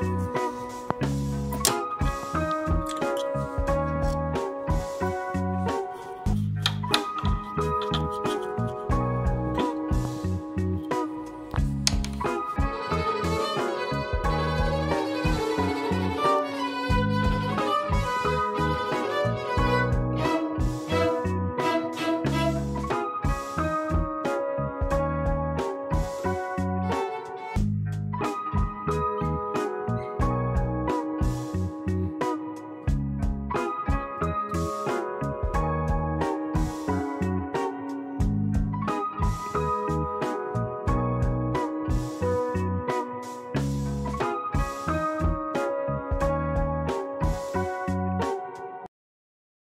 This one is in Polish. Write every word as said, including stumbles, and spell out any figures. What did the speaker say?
Cześć.